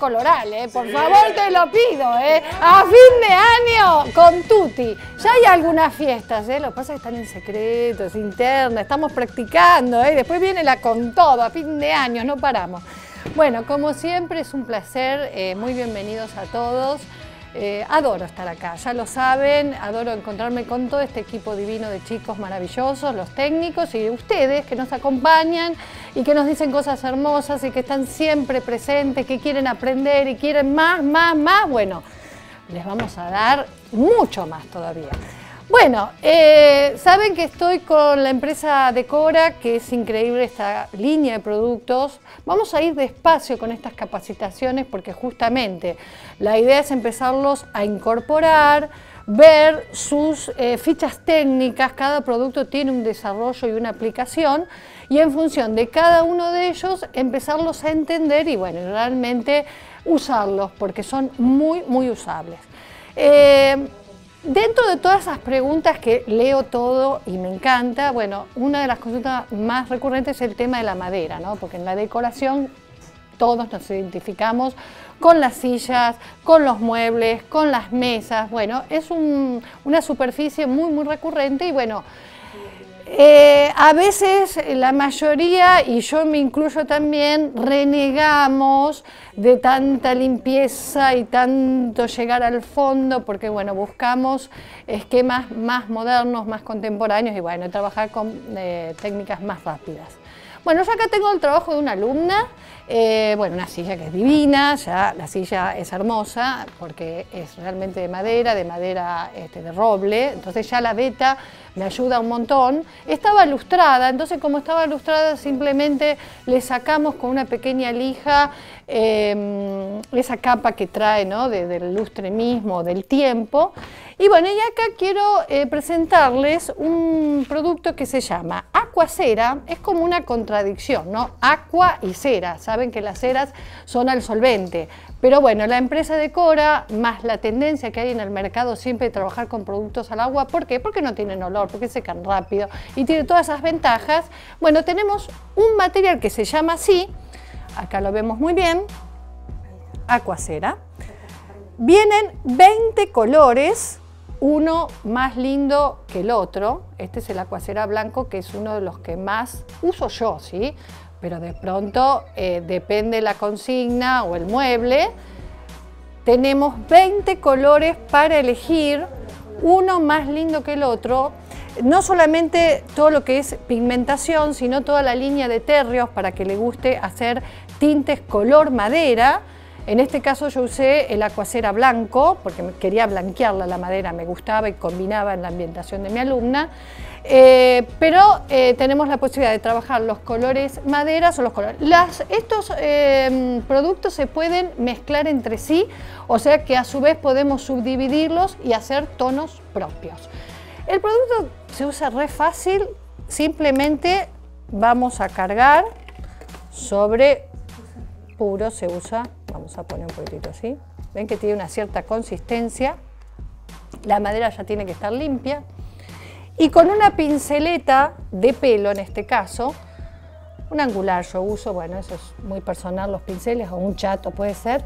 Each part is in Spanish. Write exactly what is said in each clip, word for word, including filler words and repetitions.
Coloral, ¿eh? Por sí. favor, te lo pido, ¿eh? A fin de año con tutti. Ya hay algunas fiestas, ¿eh? Lo que pasa es que están en secreto, es interna, estamos practicando, ¿eh? Después viene la con todo, a fin de año, no paramos. Bueno, como siempre es un placer, eh, muy bienvenidos a todos. Eh, adoro estar acá, ya lo saben, adoro encontrarme con todo este equipo divino de chicos maravillosos, los técnicos y ustedes que nos acompañan y que nos dicen cosas hermosas y que están siempre presentes, que quieren aprender y quieren más, más, más. Bueno, les vamos a dar mucho más todavía. Bueno, eh, saben que estoy con la empresa Decora, que es increíble esta línea de productos. Vamos a ir despacio con estas capacitaciones porque justamente la idea es empezarlos a incorporar, ver sus eh, fichas técnicas. Cada producto tiene un desarrollo y una aplicación y en función de cada uno de ellos empezarlos a entender y bueno, realmente usarlos porque son muy, muy usables. Eh, Dentro de todas esas preguntas que leo todo y me encanta, bueno, una de las consultas más recurrentes es el tema de la madera, ¿no? Porque en la decoración todos nos identificamos con las sillas, con los muebles, con las mesas. Bueno, es un, una superficie muy, muy recurrente y bueno, eh, a veces la mayoría, y yo me incluyo también, renegamos de tanta limpieza y tanto llegar al fondo, porque bueno, buscamos esquemas más modernos, más contemporáneos y bueno, trabajar con eh, técnicas más rápidas. Bueno, yo acá tengo el trabajo de una alumna, eh, bueno, una silla que es divina, ya la silla es hermosa porque es realmente de madera, de madera este, de roble, entonces ya la veta me ayuda un montón. Estaba lustrada, entonces como estaba lustrada simplemente le sacamos con una pequeña lija eh, esa capa que trae, ¿no? De, del lustre mismo, del tiempo. Y bueno, y acá quiero eh, presentarles un producto que se llama Aquacera. Es como una contradicción, ¿no? Aqua y cera. Saben que las ceras son al solvente. Pero bueno, la empresa Decora, más la tendencia que hay en el mercado siempre de trabajar con productos al agua. ¿Por qué? Porque no tienen olor, porque secan rápido y tiene todas esas ventajas. Bueno, tenemos un material que se llama así. Acá lo vemos muy bien. Aquacera. Vienen veinte colores, uno más lindo que el otro. Este es el Aquacera blanco, que es uno de los que más uso yo, ¿sí? Pero de pronto, eh, depende la consigna o el mueble. Tenemos veinte colores para elegir, uno más lindo que el otro. No solamente todo lo que es pigmentación, sino toda la línea de tercios para que le guste hacer tintes color madera. En este caso yo usé el Aquacera blanco, porque quería blanquearla la madera, me gustaba y combinaba en la ambientación de mi alumna. Eh, pero eh, tenemos la posibilidad de trabajar los colores maderas o los colores. Las, estos eh, productos se pueden mezclar entre sí, o sea que a su vez podemos subdividirlos y hacer tonos propios. El producto se usa re fácil, simplemente vamos a cargar sobre puro, se usa. Vamos a poner un poquitito así. Ven que tiene una cierta consistencia. La madera ya tiene que estar limpia. Y con una pinceleta de pelo, en este caso, un angular yo uso, bueno, eso es muy personal, los pinceles, o un chato puede ser.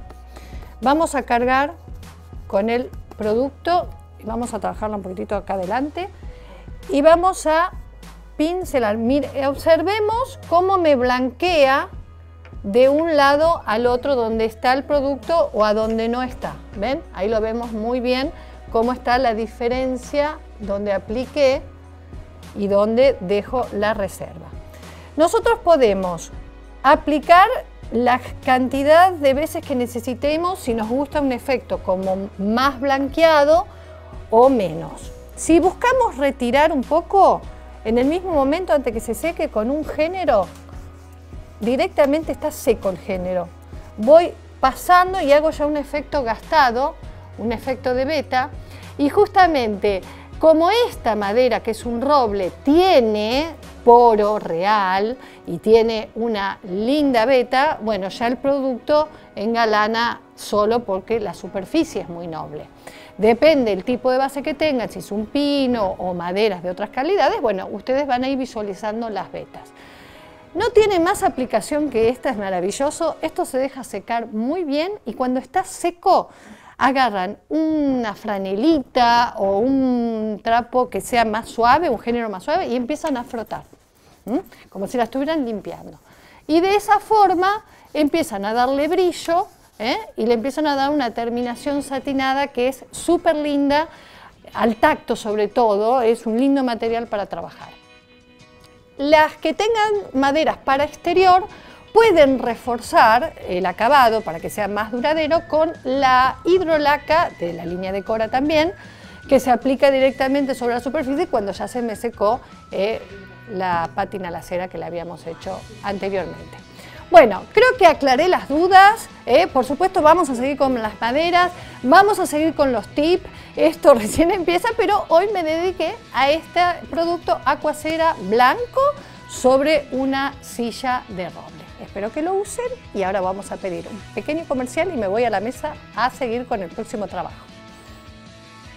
Vamos a cargar con el producto y vamos a trabajarlo un poquitito acá adelante. Y vamos a pincelar. Mire, observemos cómo me blanquea de un lado al otro donde está el producto o a donde no está. ¿Ven? Ahí lo vemos muy bien cómo está la diferencia donde apliqué y donde dejo la reserva. Nosotros podemos aplicar la cantidad de veces que necesitemos si nos gusta un efecto como más blanqueado o menos. Si buscamos retirar un poco, en el mismo momento antes que se seque con un género, directamente está seco el género. Voy pasando y hago ya un efecto gastado, un efecto de veta, y justamente como esta madera, que es un roble, tiene poro real y tiene una linda veta, bueno, ya el producto engalana solo porque la superficie es muy noble. Depende del tipo de base que tengan, si es un pino o maderas de otras calidades, bueno, ustedes van a ir visualizando las vetas. No tiene más aplicación que esta, es maravilloso. Esto se deja secar muy bien y cuando está seco agarran una franelita o un trapo que sea más suave, un género más suave, y empiezan a frotar, ¿m? Como si la estuvieran limpiando. Y de esa forma empiezan a darle brillo, ¿eh? Y le empiezan a dar una terminación satinada que es súper linda, al tacto sobre todo, es un lindo material para trabajar. Las que tengan maderas para exterior pueden reforzar el acabado para que sea más duradero con la hidrolaca de la línea Decora también, que se aplica directamente sobre la superficie cuando ya se me secó eh, la pátina lacera que la habíamos hecho anteriormente. Bueno, creo que aclaré las dudas, eh. Por supuesto vamos a seguir con las maderas, vamos a seguir con los tips, esto recién empieza, pero hoy me dediqué a este producto Aquacera blanco sobre una silla de roble. Espero que lo usen y ahora vamos a pedir un pequeño comercial y me voy a la mesa a seguir con el próximo trabajo.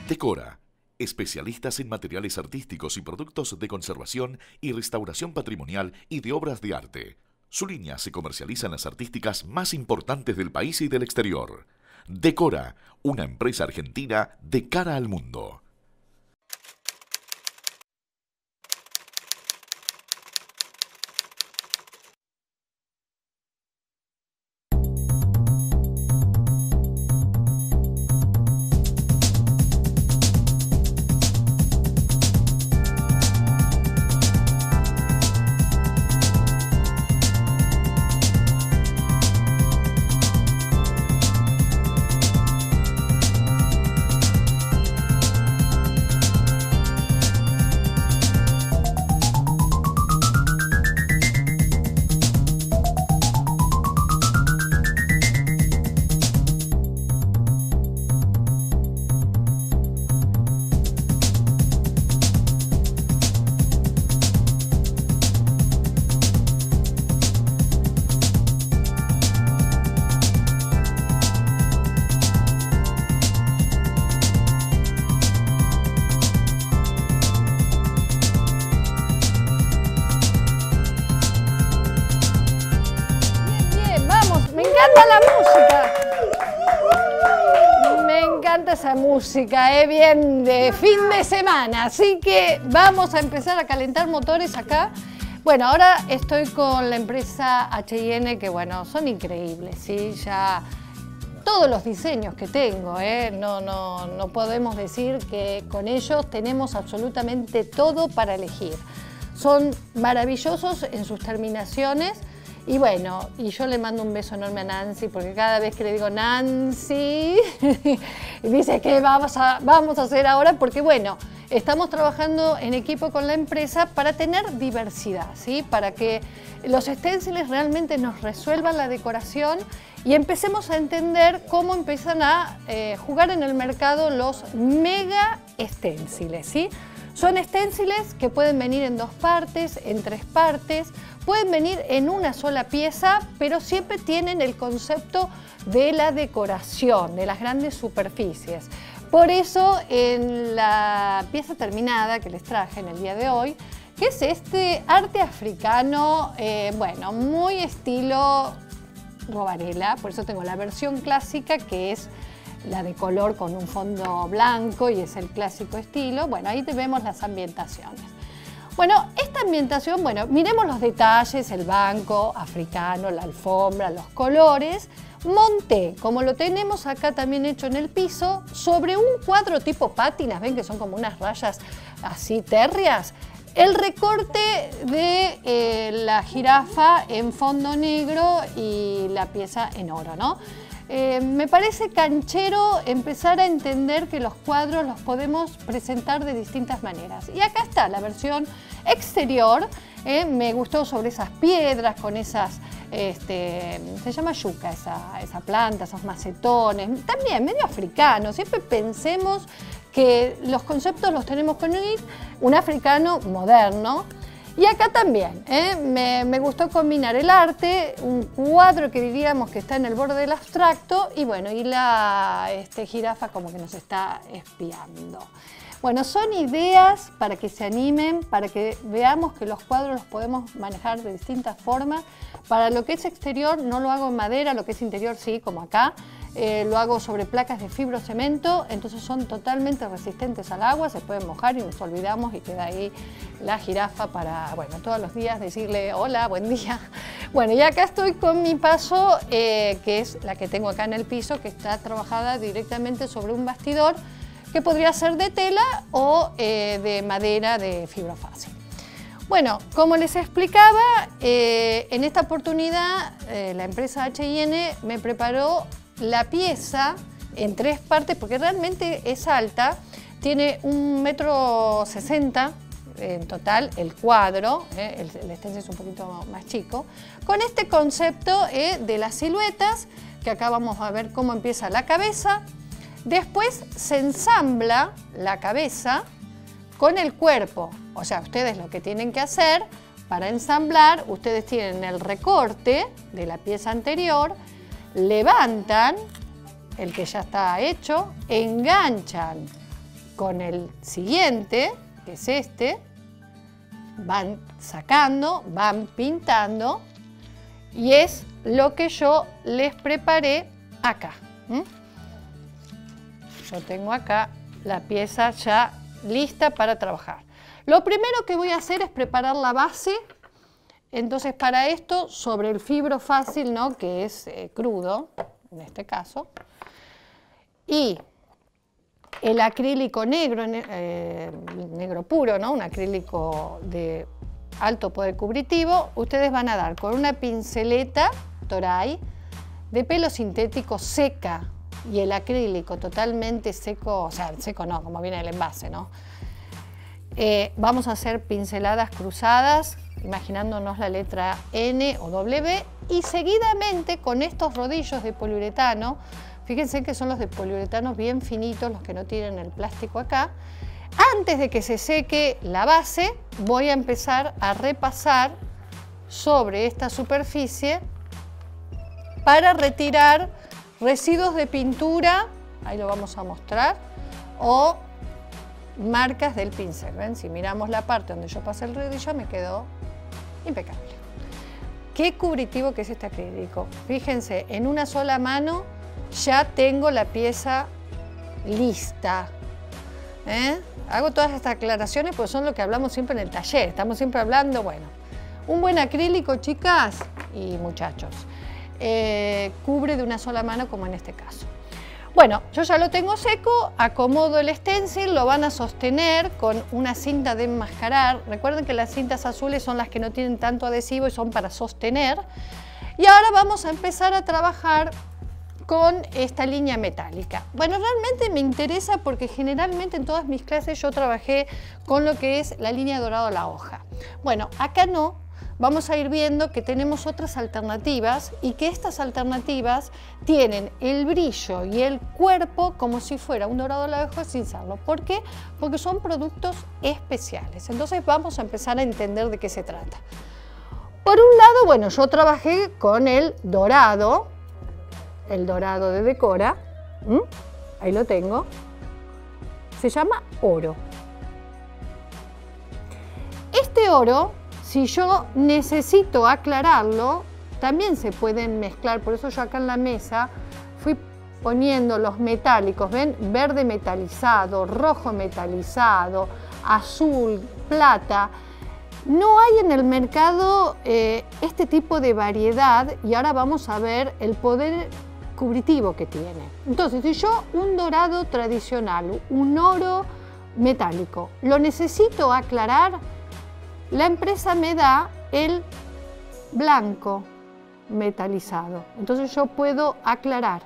Decora, especialistas en materiales artísticos y productos de conservación y restauración patrimonial y de obras de arte. Su línea se comercializa en las artísticas más importantes del país y del exterior. Decora, una empresa argentina de cara al mundo. Esa música, ¿eh? Bien de fin de semana, así que vamos a empezar a calentar motores acá. Bueno, ahora estoy con la empresa H y N, que bueno, son increíbles, ¿sí? Ya todos los diseños que tengo, ¿eh? no, no, no podemos decir que con ellos tenemos absolutamente todo para elegir. Son maravillosos en sus terminaciones. Y bueno, y yo le mando un beso enorme a Nancy, porque cada vez que le digo Nancy, dice que vamos a, vamos a hacer ahora, porque bueno, estamos trabajando en equipo con la empresa para tener diversidad, ¿sí? Para que los esténciles realmente nos resuelvan la decoración y empecemos a entender cómo empiezan a eh, jugar en el mercado los mega esténciles, ¿sí? Son esténciles que pueden venir en dos partes, en tres partes, pueden venir en una sola pieza, pero siempre tienen el concepto de la decoración, de las grandes superficies. Por eso en la pieza terminada que les traje en el día de hoy, que es este arte africano, eh, bueno, muy estilo Rovarella, por eso tengo la versión clásica que es la de color con un fondo blanco y es el clásico estilo. Bueno, ahí vemos las ambientaciones. Bueno, esta ambientación, bueno, miremos los detalles, el banco africano, la alfombra, los colores. Monté, como lo tenemos acá también hecho en el piso, sobre un cuadro tipo pátinas, ven que son como unas rayas así terrias. El recorte de eh, la jirafa en fondo negro y la pieza en oro, ¿no? Eh, me parece canchero empezar a entender que los cuadros los podemos presentar de distintas maneras. Y acá está la versión exterior. Eh, me gustó sobre esas piedras, con esas, este, se llama yuca esa, esa planta, esos macetones, también medio africano. Siempre pensemos que los conceptos los tenemos con un africano moderno. Y acá también, ¿eh? me, me gustó combinar el arte, un cuadro que diríamos que está en el borde del abstracto, y bueno, y la este, jirafa como que nos está espiando. Bueno, son ideas para que se animen, para que veamos que los cuadros los podemos manejar de distintas formas. Para lo que es exterior no lo hago en madera, lo que es interior sí, como acá. Eh, lo hago sobre placas de fibrocemento, entonces son totalmente resistentes al agua, se pueden mojar y nos olvidamos y queda ahí la jirafa para, bueno, todos los días decirle hola, buen día. Bueno, y acá estoy con mi paso, eh, que es la que tengo acá en el piso, que está trabajada directamente sobre un bastidor, que podría ser de tela o eh, de madera de fibra fácil. Bueno, como les explicaba, eh, en esta oportunidad eh, la empresa H y N me preparó la pieza en tres partes, porque realmente es alta, tiene un metro sesenta en total el cuadro, eh, el, el stencil es un poquito más chico, con este concepto eh, de las siluetas, que acá vamos a ver cómo empieza la cabeza, después se ensambla la cabeza con el cuerpo, o sea, ustedes lo que tienen que hacer para ensamblar, ustedes tienen el recorte de la pieza anterior, levantan el que ya está hecho, enganchan con el siguiente, que es este, van sacando, van pintando y es lo que yo les preparé acá. ¿Mm? Yo tengo acá la pieza ya lista para trabajar. Lo primero que voy a hacer es preparar la base. Entonces, para esto, sobre el fibro fácil, ¿no?, que es eh, crudo, en este caso, y el acrílico negro, eh, negro puro, ¿no?, un acrílico de alto poder cubritivo, ustedes van a dar con una pinceleta Toray de pelo sintético seca y el acrílico totalmente seco, o sea, seco no, como viene el envase, ¿no? Eh, vamos a hacer pinceladas cruzadas, imaginándonos la letra N o W, y seguidamente con estos rodillos de poliuretano, fíjense que son los de poliuretanos bien finitos, los que no tienen el plástico acá, antes de que se seque la base voy a empezar a repasar sobre esta superficie para retirar residuos de pintura, ahí lo vamos a mostrar, o marcas del pincel. ¿Ven? Si miramos la parte donde yo pasé el rodillo me quedó impecable. Qué cubritivo que es este acrílico. Fíjense, en una sola mano ya tengo la pieza lista. ¿Eh? Hago todas estas aclaraciones porque son lo que hablamos siempre en el taller. Estamos siempre hablando, bueno, un buen acrílico, chicas y muchachos. Eh, cubre de una sola mano como en este caso. Bueno, yo ya lo tengo seco, acomodo el stencil, lo van a sostener con una cinta de enmascarar. Recuerden que las cintas azules son las que no tienen tanto adhesivo y son para sostener. Y ahora vamos a empezar a trabajar con esta línea metálica. Bueno, realmente me interesa porque generalmente en todas mis clases yo trabajé con lo que es la línea dorada o la hoja. Bueno, acá no. Vamos a ir viendo que tenemos otras alternativas y que estas alternativas tienen el brillo y el cuerpo como si fuera un dorado a la hoja sin serlo. ¿Por qué? Porque son productos especiales. Entonces vamos a empezar a entender de qué se trata. Por un lado, bueno, yo trabajé con el dorado, el dorado de Decora. ¿Mm? Ahí lo tengo. Se llama oro. Este oro, si yo necesito aclararlo, también se pueden mezclar. Por eso yo acá en la mesa fui poniendo los metálicos, ¿ven? Verde metalizado, rojo metalizado, azul, plata. No hay en el mercado eh, este tipo de variedad y ahora vamos a ver el poder cubritivo que tiene. Entonces, si yo un dorado tradicional, un oro metálico, lo necesito aclarar, la empresa me da el blanco metalizado. Entonces yo puedo aclarar.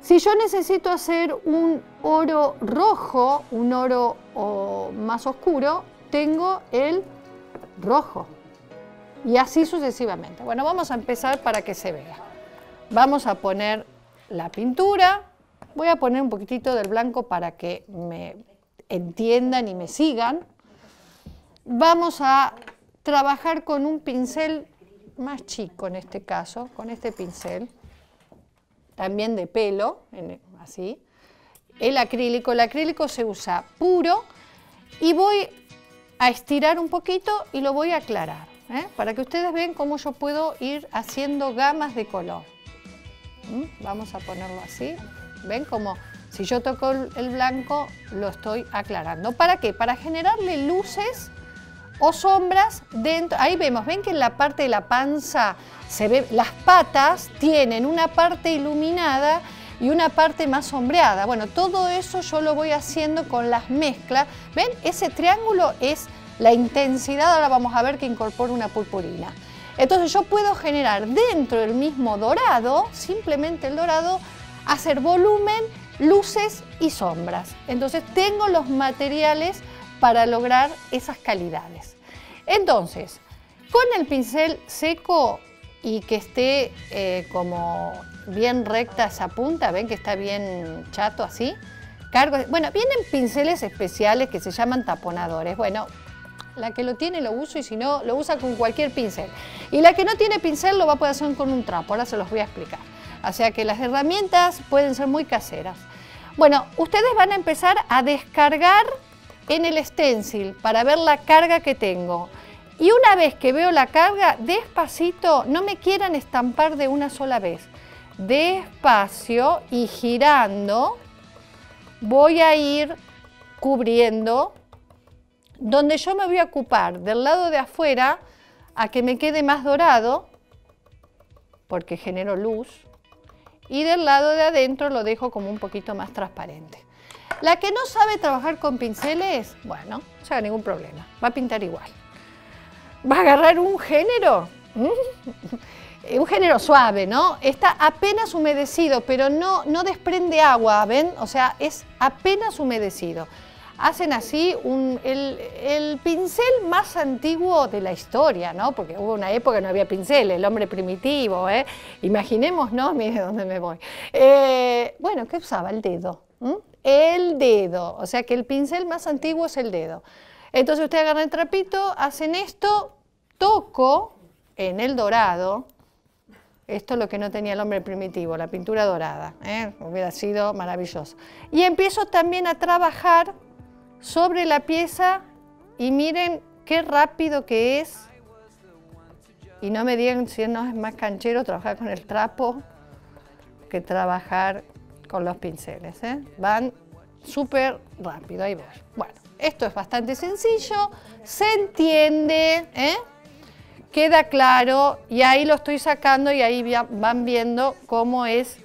Si yo necesito hacer un oro rojo, un oro o más oscuro, tengo el rojo. Y así sucesivamente. Bueno, vamos a empezar para que se vea. Vamos a poner la pintura. Voy a poner un poquitito del blanco para que me entiendan y me sigan. Vamos a trabajar con un pincel más chico en este caso, con este pincel, también de pelo, así. El acrílico, el acrílico se usa puro y voy a estirar un poquito y lo voy a aclarar, ¿eh? Para que ustedes vean cómo yo puedo ir haciendo gamas de color. ¿Mm? Vamos a ponerlo así. ¿Ven? Como si yo toco el blanco, lo estoy aclarando. ¿Para qué? Para generarle luces o sombras dentro. Ahí vemos, ven que en la parte de la panza se ve, las patas tienen una parte iluminada y una parte más sombreada. Bueno, todo eso yo lo voy haciendo con las mezclas. ¿Ven? Ese triángulo es la intensidad. Ahora vamos a ver que incorpora una purpurina. Entonces yo puedo generar dentro del mismo dorado, simplemente el dorado, hacer volumen, luces y sombras. Entonces tengo los materiales para lograr esas calidades. Entonces, con el pincel seco y que esté eh, como bien recta esa punta, ven que está bien chato así, cargo. Bueno, vienen pinceles especiales que se llaman taponadores. Bueno, la que lo tiene lo uso y si no, lo usa con cualquier pincel. Y la que no tiene pincel lo va a poder hacer con un trapo, ahora se los voy a explicar. O sea que las herramientas pueden ser muy caseras. Bueno, ustedes van a empezar a descargar en el stencil para ver la carga que tengo. Y una vez que veo la carga, despacito, no me quieran estampar de una sola vez. Despacio y girando voy a ir cubriendo donde yo me voy a ocupar del lado de afuera a que me quede más dorado, porque genero luz. Y del lado de adentro lo dejo como un poquito más transparente. La que no sabe trabajar con pinceles, bueno, no haga ningún problema, va a pintar igual. Va a agarrar un género, ¿Mm? un género suave, ¿no? Está apenas humedecido, pero no, no desprende agua, ¿ven? O sea, es apenas humedecido. Hacen así un, el, el pincel más antiguo de la historia, ¿no? Porque hubo una época que no había pincel, el hombre primitivo, ¿eh? Imaginemos, ¿no? Mire dónde me voy. Eh, bueno, ¿qué usaba? El dedo. ¿Mm? El dedo. O sea que el pincel más antiguo es el dedo. Entonces ustedes agarran el trapito, hacen esto, toco en el dorado. Esto es lo que no tenía el hombre primitivo, la pintura dorada. ¿eh? Hubiera sido maravilloso. Y empiezo también a trabajar sobre la pieza y miren qué rápido que es. Y no me digan si no es más canchero trabajar con el trapo que trabajar con los pinceles. ¿eh? Van súper rápido, ahí voy. Bueno, esto es bastante sencillo, se entiende, ¿eh? Queda claro y ahí lo estoy sacando y ahí van viendo cómo es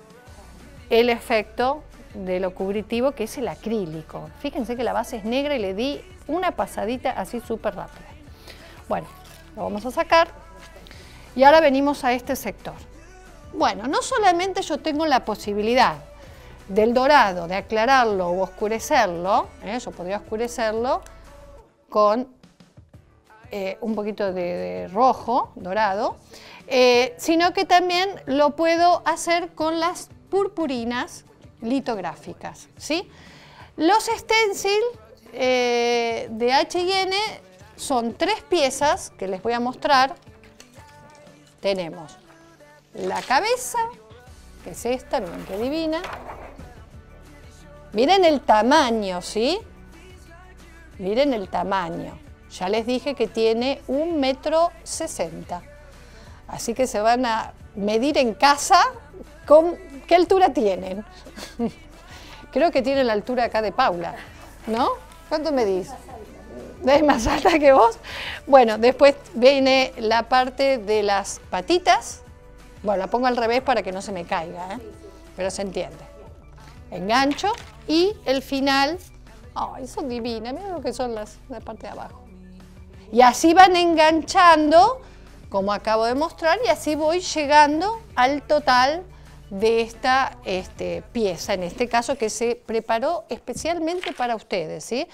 el efecto de lo cubritivo que es el acrílico. Fíjense que la base es negra y le di una pasadita así súper rápida. Bueno, lo vamos a sacar y ahora venimos a este sector. Bueno, no solamente yo tengo la posibilidad del dorado de aclararlo o oscurecerlo, ¿eh? yo podría oscurecerlo con eh, un poquito de, de rojo, dorado, eh, sino que también lo puedo hacer con las purpurinas litográficas, ¿sí? Los stencil eh, de H y N son tres piezas que les voy a mostrar. Tenemos la cabeza, que es esta, miren qué divina. Miren el tamaño, ¿sí? Miren el tamaño. Ya les dije que tiene un metro sesenta. Así que se van a medir en casa con... ¿Qué altura tienen? Creo que tienen la altura acá de Paula, ¿no? ¿Cuánto me dices? ¿Es más alta que vos? Bueno, después viene la parte de las patitas. Bueno, la pongo al revés para que no se me caiga, ¿eh? Pero se entiende. Engancho y el final. ¡Ay, son divinas! Miren lo que son las, la parte de abajo. Y así van enganchando, como acabo de mostrar, y así voy llegando al total de esta este, pieza, en este caso que se preparó especialmente para ustedes, ¿sí?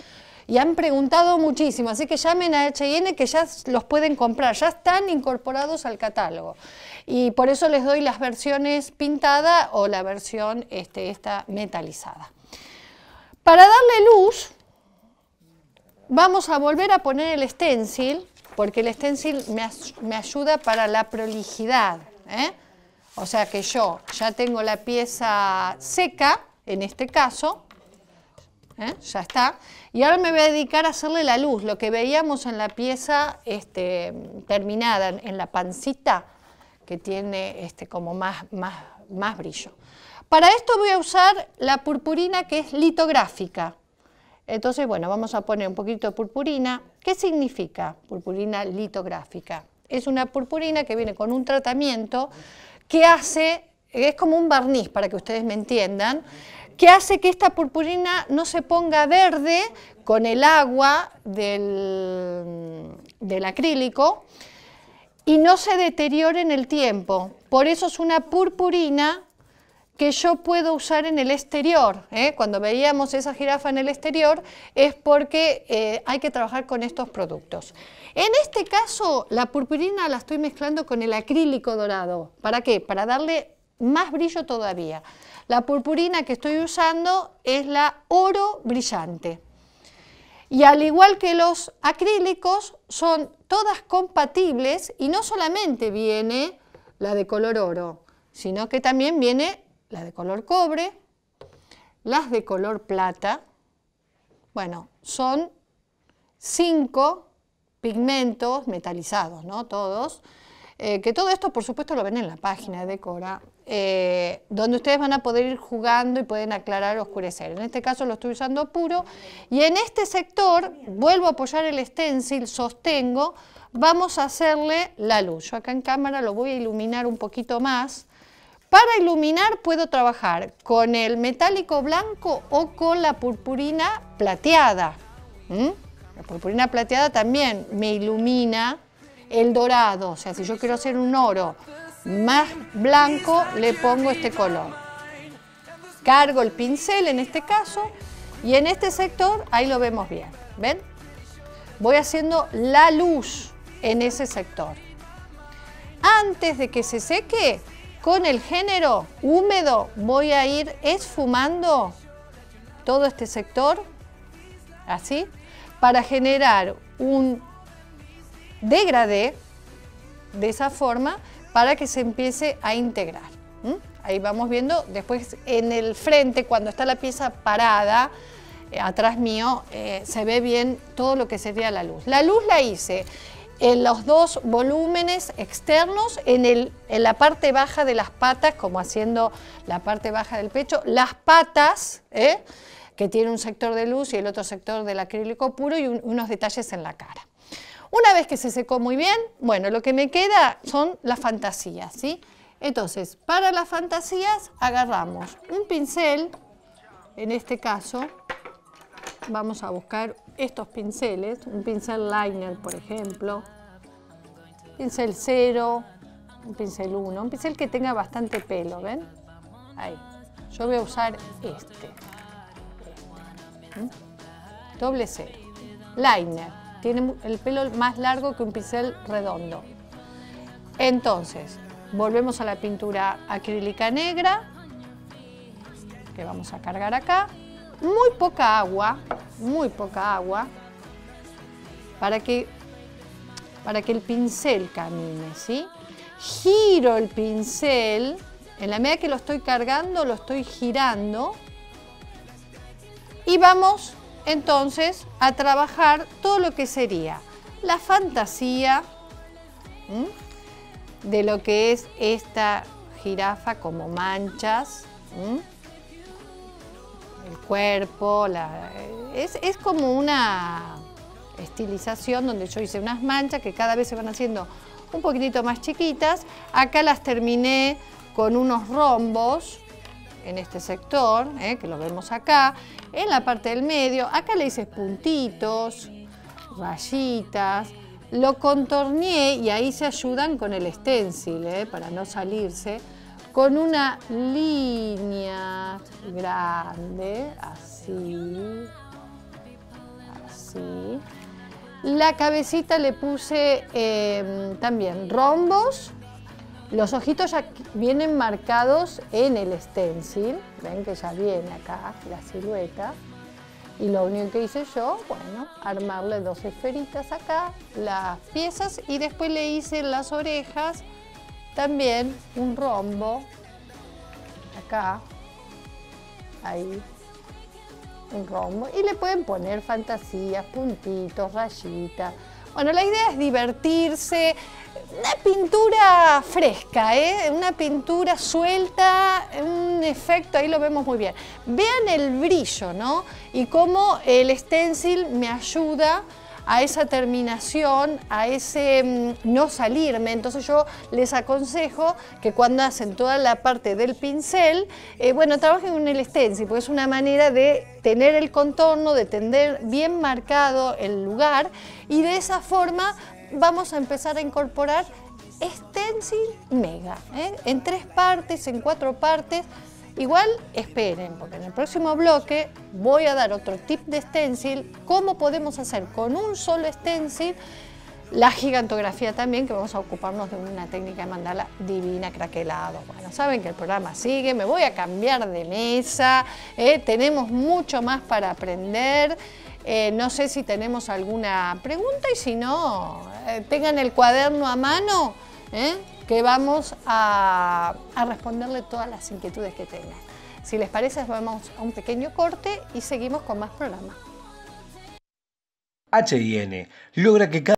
Y han preguntado muchísimo, así que llamen a H y N que ya los pueden comprar, ya están incorporados al catálogo. Y por eso les doy las versiones pintada o la versión este, esta metalizada. Para darle luz, vamos a volver a poner el stencil, porque el stencil me, me ayuda para la prolijidad, ¿eh? O sea que yo ya tengo la pieza seca, en este caso, ¿eh? Ya está. Y ahora me voy a dedicar a hacerle la luz, lo que veíamos en la pieza este, terminada, en la pancita, que tiene este, como más, más, más brillo. Para esto voy a usar la purpurina que es litográfica. Entonces, bueno, vamos a poner un poquito de purpurina. ¿Qué significa purpurina litográfica? Es una purpurina que viene con un tratamiento que hace, es como un barniz para que ustedes me entiendan, que hace que esta purpurina no se ponga verde con el agua del, del acrílico y no se deteriore en el tiempo. Por eso es una purpurina que yo puedo usar en el exterior, ¿eh? Cuando veíamos esa jirafa en el exterior es porque eh, hay que trabajar con estos productos. En este caso la purpurina la estoy mezclando con el acrílico dorado. ¿Para qué? Para darle más brillo todavía. La purpurina que estoy usando es la oro brillante. Y al igual que los acrílicos, son todas compatibles y no solamente viene la de color oro, sino que también viene la de color cobre, las de color plata. Bueno, son cinco pigmentos metalizados, ¿no? Todos. Eh, que todo esto, por supuesto, lo ven en la página de Decora, eh, donde ustedes van a poder ir jugando y pueden aclarar o oscurecer. En este caso lo estoy usando puro. Y en este sector, vuelvo a apoyar el stencil, sostengo, vamos a hacerle la luz. Yo acá en cámara lo voy a iluminar un poquito más. Para iluminar puedo trabajar con el metálico blanco o con la purpurina plateada. ¿Mm? La purpurina plateada también me ilumina el dorado, o sea, si yo quiero hacer un oro más blanco, le pongo este color. Cargo el pincel en este caso y en este sector, ahí lo vemos bien, ¿ven? Voy haciendo la luz en ese sector. Antes de que se seque, con el género húmedo voy a ir esfumando todo este sector, así, para generar un degradé de esa forma para que se empiece a integrar. ¿Mm? Ahí vamos viendo, después en el frente, cuando está la pieza parada, eh, atrás mío, eh, se ve bien todo lo que sería la luz. La luz la hice en los dos volúmenes externos, en, el, en la parte baja de las patas, como haciendo la parte baja del pecho, las patas, ¿eh? Que tiene un sector de luz y el otro sector del acrílico puro y un, unos detalles en la cara. Una vez que se secó muy bien, bueno, lo que me queda son las fantasías, ¿sí? Entonces, para las fantasías agarramos un pincel, en este caso vamos a buscar estos pinceles, un pincel liner, por ejemplo, pincel cero, un pincel uno, un pincel que tenga bastante pelo, ¿ven? Ahí, yo voy a usar este, este. ¿Mm? Doble cero, liner. Tiene el pelo más largo que un pincel redondo. Entonces, volvemos a la pintura acrílica negra, que vamos a cargar acá. Muy poca agua, muy poca agua, para que, para que el pincel camine, ¿sí? Giro el pincel, en la medida que lo estoy cargando, lo estoy girando, y vamos entonces a trabajar todo lo que sería la fantasía, ¿m? De lo que es esta jirafa como manchas, ¿m? El cuerpo, la, es, es como una estilización donde yo hice unas manchas que cada vez se van haciendo un poquitito más chiquitas. Acá las terminé con unos rombos en este sector, ¿eh? Que lo vemos acá, en la parte del medio. Acá le hice puntitos, rayitas, Lo contorneé y ahí se ayudan con el stencil, ¿eh? Para no salirse, con una línea grande, así, así. La cabecita le puse eh, también rombos. Los ojitos ya vienen marcados en el stencil. Ven que ya viene acá la silueta. Y lo único que hice yo, bueno, armarle dos esferitas acá, las piezas. Y después le hice en las orejas también un rombo. Acá. Ahí. Un rombo, y le pueden poner fantasías, puntitos, rayitas. Bueno, la idea es divertirse, una pintura fresca, ¿eh? Una pintura suelta, un efecto, ahí lo vemos muy bien. Vean el brillo, ¿no? Y cómo el stencil me ayuda a esa terminación, a ese no salirme. Entonces yo les aconsejo que cuando hacen toda la parte del pincel, eh, bueno, trabajen con el stencil, porque es una manera de tener el contorno, de tener bien marcado el lugar, y de esa forma vamos a empezar a incorporar stencil mega, ¿eh? En tres partes, en cuatro partes. Igual esperen, porque en el próximo bloque voy a dar otro tip de stencil, cómo podemos hacer con un solo stencil la gigantografía también, que vamos a ocuparnos de una técnica de mandala divina, craquelado. Bueno, saben que el programa sigue, me voy a cambiar de mesa, eh, tenemos mucho más para aprender. Eh, no sé si tenemos alguna pregunta, y si no, eh, tengan el cuaderno a mano, ¿eh? Que vamos a, a responderle todas las inquietudes que tengan. Si les parece, vamos a un pequeño corte y seguimos con más programas. H y N logra que cada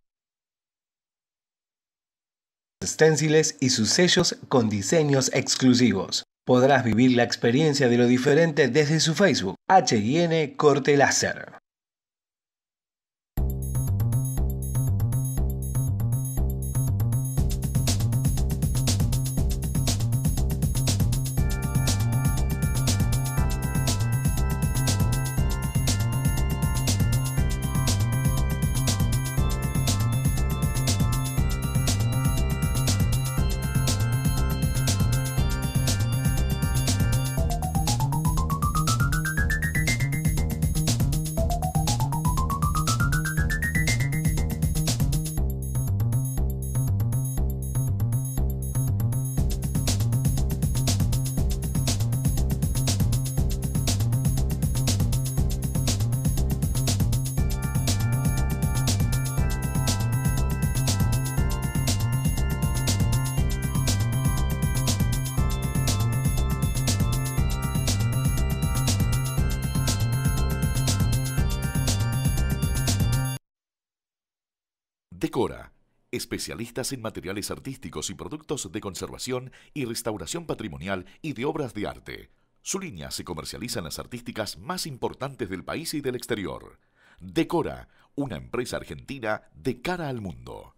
stenciles y sus sellos con diseños exclusivos. Podrás vivir la experiencia de lo diferente desde su Facebook, H y N Corte Laser. Decora, especialistas en materiales artísticos y productos de conservación y restauración patrimonial y de obras de arte. Su línea se comercializa en las artísticas más importantes del país y del exterior. Decora, una empresa argentina de cara al mundo.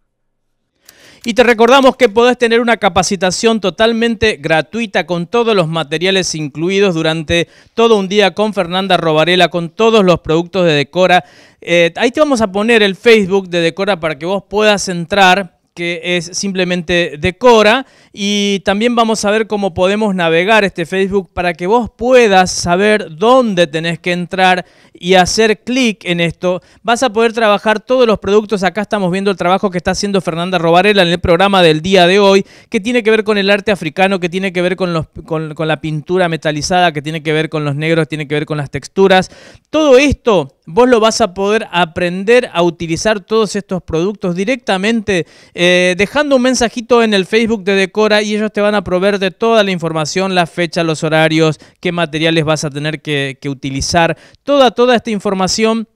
Y te recordamos que podés tener una capacitación totalmente gratuita con todos los materiales incluidos durante todo un día con Fernanda Rovarella, con todos los productos de Decora. Eh, ahí te vamos a poner el Facebook de Decora para que vos puedas entrar, que es simplemente Decora, y también vamos a ver cómo podemos navegar este Facebook para que vos puedas saber dónde tenés que entrar y hacer clic en esto. Vas a poder trabajar todos los productos. Acá estamos viendo el trabajo que está haciendo Fernanda Rovarella en el programa del día de hoy, que tiene que ver con el arte africano, que tiene que ver con, los, con, con la pintura metalizada, que tiene que ver con los negros, tiene que ver con las texturas. Todo esto vos lo vas a poder aprender a utilizar, todos estos productos directamente, eh, dejando un mensajito en el Facebook de Decora, y ellos te van a proveer de toda la información, la fecha, los horarios, qué materiales vas a tener que, que utilizar. Toda, toda esta información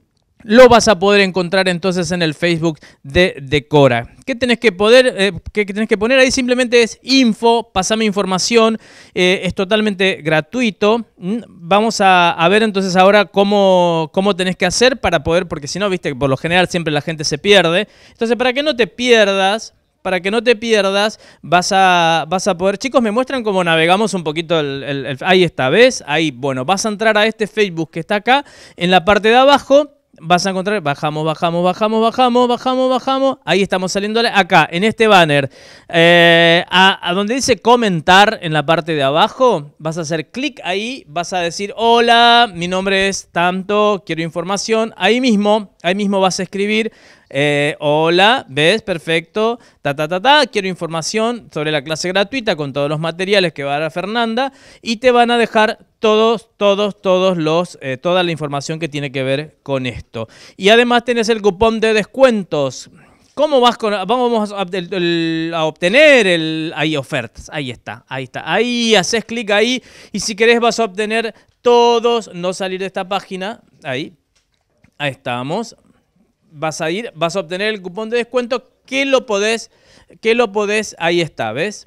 lo vas a poder encontrar entonces en el Facebook de Decora. ¿Qué tenés que, poder, eh, qué tenés que poner ahí? Simplemente es info, pasame información, eh, es totalmente gratuito. Vamos a, a ver entonces ahora cómo, cómo tenés que hacer para poder, porque si no, viste, por lo general siempre la gente se pierde. Entonces, para que no te pierdas, para que no te pierdas, vas a, vas a poder... Chicos, me muestran cómo navegamos un poquito el, el, el... Ahí está, ¿ves? Ahí, bueno, vas a entrar a este Facebook que está acá, en la parte de abajo. vas a encontrar, bajamos, bajamos, bajamos, bajamos, bajamos, bajamos. Ahí estamos saliendo acá, en este banner. Eh, a, a donde dice comentar en la parte de abajo, vas a hacer clic ahí, vas a decir, hola, mi nombre es tanto, quiero información. Ahí mismo, ahí mismo vas a escribir. Eh, hola, ¿ves? Perfecto, ta, ta, ta, ta, quiero información sobre la clase gratuita con todos los materiales que va a dar Fernanda y te van a dejar todos, todos, todos los, eh, toda la información que tiene que ver con esto. Y además tenés el cupón de descuentos. ¿Cómo vas con, vamos a, el, el, a obtener el, ahí ofertas? Ahí está, ahí está, ahí haces clic ahí y si querés vas a obtener todos, no salir de esta página, ahí, ahí estamos. Vas a ir, vas a obtener el cupón de descuento que lo podés, que lo podés, ahí está, ¿ves?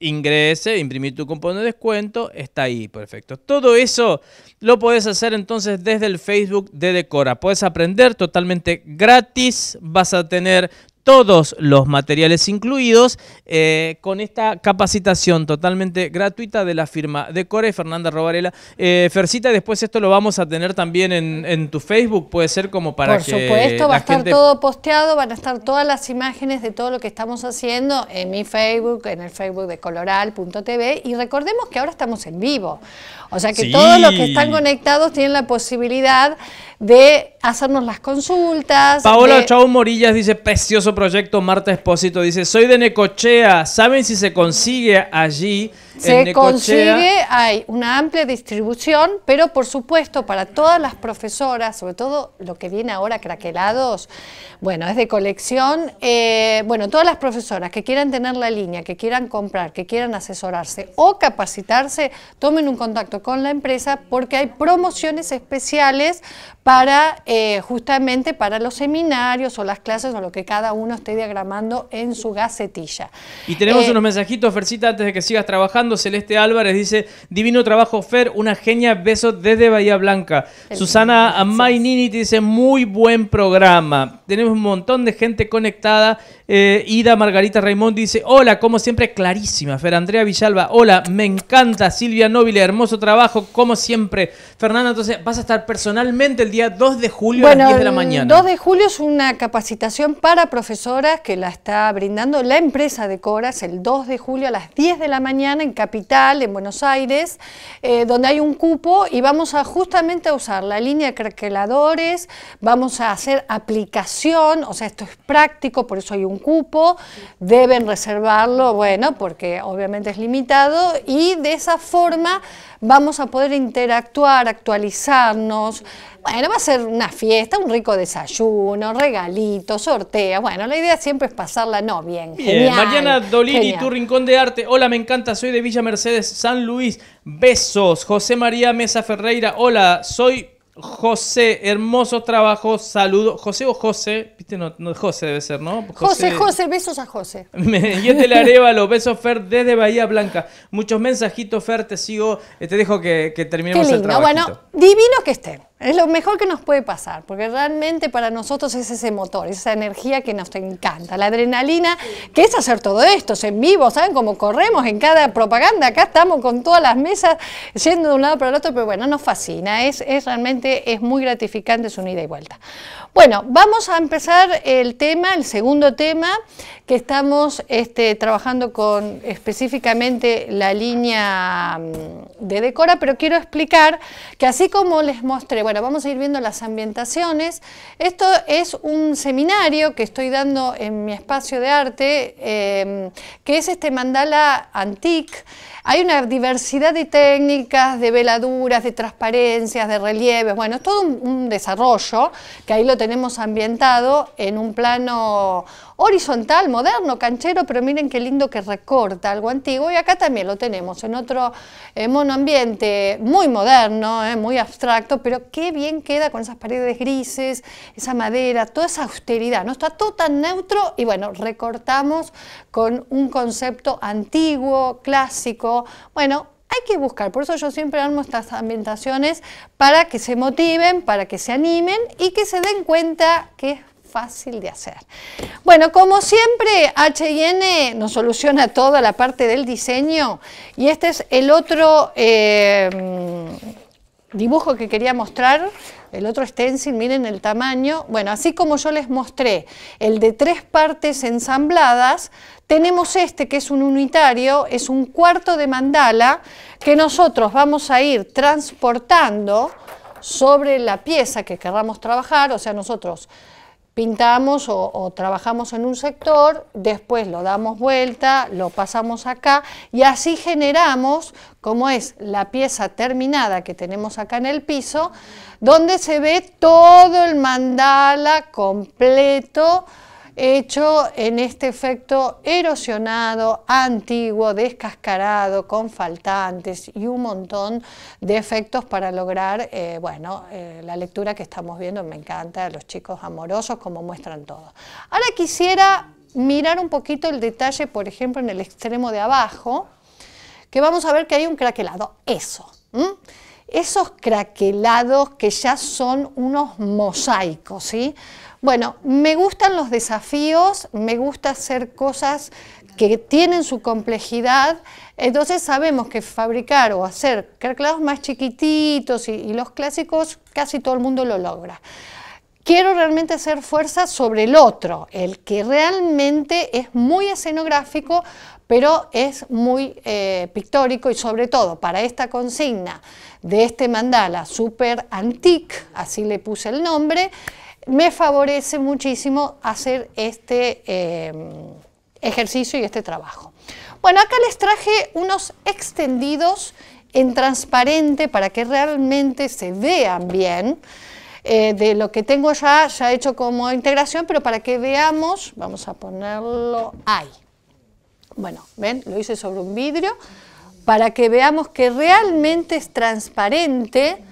Ingrese, imprimir tu cupón de descuento, está ahí, perfecto. Todo eso lo podés hacer entonces desde el Facebook de Decora. Podés aprender totalmente gratis, vas a tener todos los materiales incluidos eh, con esta capacitación totalmente gratuita de la firma Decora y Fernanda Rovarella. Eh, Fercita, después esto lo vamos a tener también en, en tu Facebook, puede ser como para Por que... Por supuesto, va a estar gente... todo posteado, van a estar todas las imágenes de todo lo que estamos haciendo en mi Facebook, en el Facebook de Coloral punto T V y recordemos que ahora estamos en vivo, o sea que sí. Todos los que están conectados tienen la posibilidad de hacernos las consultas. Paola de... Chau Morillas dice, precioso proyecto. Marta Espósito dice, soy de Necochea, ¿saben si se consigue allí? Se en Necochea consigue, hay una amplia distribución, pero por supuesto para todas las profesoras, sobre todo lo que viene ahora craquelados, bueno, es de colección, eh, bueno, todas las profesoras que quieran tener la línea, que quieran comprar, que quieran asesorarse o capacitarse, tomen un contacto con la empresa porque hay promociones especiales para eh, justamente para los seminarios o las clases o lo que cada uno uno esté diagramando en su gacetilla. Y tenemos eh, unos mensajitos, Fercita, antes de que sigas trabajando. Celeste Álvarez dice, divino trabajo, Fer, una genia, besos desde Bahía Blanca. Susana Mainini te dice, muy buen programa. Tenemos un montón de gente conectada. Eh, Ida Margarita Raimond dice, hola, como siempre, clarísima. Fer Andrea Villalba, hola, me encanta. Silvia Nobile, hermoso trabajo, como siempre. Fernanda, entonces, vas a estar personalmente el día dos de julio, bueno, a las diez de la mañana. dos de julio es una capacitación para profesionales profesoras que la está brindando la empresa Decora, el dos de julio a las diez de la mañana en Capital, en Buenos Aires, eh, donde hay un cupo y vamos a justamente a usar la línea de craqueladores, vamos a hacer aplicación, o sea, esto es práctico, por eso hay un cupo, deben reservarlo, bueno, porque obviamente es limitado y de esa forma vamos a poder interactuar, actualizarnos. Bueno, va a ser una fiesta, un rico desayuno, regalitos, sorteos. Bueno, la idea siempre es pasarla, no, bien, bien. Genial, Mariana Dolini, genial. Tu rincón de arte. Hola, me encanta, soy de Villa Mercedes, San Luis. Besos. José María Mesa Ferreira. Hola, soy José. Hermoso trabajo, saludo. José o José, viste, no, no José debe ser, ¿no? José, José, José, besos a José. Y es de la Arevalo, besos Fer desde Bahía Blanca. Muchos mensajitos, Fer, te sigo, te dejo que, que terminemos el trabajo. Bueno, divino que estén. Es lo mejor que nos puede pasar, porque realmente para nosotros es ese motor, esa energía que nos encanta, la adrenalina, que es hacer todo esto, es en vivo, ¿saben cómo corremos en cada propaganda? Acá estamos con todas las mesas yendo de un lado para el otro, pero bueno, nos fascina, es, es realmente es muy gratificante, es una ida y vuelta. Bueno, vamos a empezar el tema, el segundo tema, que estamos este, trabajando con específicamente la línea de Decora, pero quiero explicar que así como les mostré, bueno, vamos a ir viendo las ambientaciones. Esto es un seminario que estoy dando en mi espacio de arte, eh, que es este mandala antique. Hay una diversidad de técnicas, de veladuras, de transparencias, de relieves. Bueno, es todo un, un desarrollo que ahí lo tenemos ambientado en un plano horizontal, moderno, canchero, pero miren qué lindo que recorta algo antiguo. Y acá también lo tenemos en otro eh, monoambiente muy moderno, eh, muy abstracto, pero qué bien queda con esas paredes grises, esa madera, toda esa austeridad. No está todo tan neutro y bueno, recortamos con un concepto antiguo, clásico. Bueno, hay que buscar, por eso yo siempre armo estas ambientaciones para que se motiven, para que se animen y que se den cuenta que es fácil de hacer. Bueno, como siempre, H y N nos soluciona toda la parte del diseño y este es el otro eh, dibujo que quería mostrar, el otro stencil, miren el tamaño. Bueno, así como yo les mostré el de tres partes ensambladas, tenemos este que es un unitario, es un cuarto de mandala que nosotros vamos a ir transportando sobre la pieza que queramos trabajar. O sea, nosotros pintamos o, o trabajamos en un sector, después lo damos vuelta, lo pasamos acá y así generamos, como es la pieza terminada que tenemos acá en el piso, donde se ve todo el mandala completo hecho en este efecto erosionado, antiguo, descascarado, con faltantes y un montón de efectos para lograr, eh, bueno, eh, la lectura que estamos viendo. Me encanta, los chicos amorosos, como muestran todo. Ahora quisiera mirar un poquito el detalle, por ejemplo, en el extremo de abajo, que vamos a ver que hay un craquelado, eso, ¿m? Esos craquelados que ya son unos mosaicos, ¿sí? Bueno, me gustan los desafíos, me gusta hacer cosas que tienen su complejidad, entonces sabemos que fabricar o hacer craquelados más chiquititos y, y los clásicos casi todo el mundo lo logra. Quiero realmente hacer fuerza sobre el otro, el que realmente es muy escenográfico, pero es muy eh, pictórico, y sobre todo para esta consigna de este mandala super antique, así le puse el nombre, me favorece muchísimo hacer este eh, ejercicio y este trabajo. Bueno, acá les traje unos extendidos en transparente para que realmente se vean bien, eh, de lo que tengo ya, ya hecho como integración, pero para que veamos, vamos a ponerlo ahí. Bueno, ven, lo hice sobre un vidrio, para que veamos que realmente es transparente,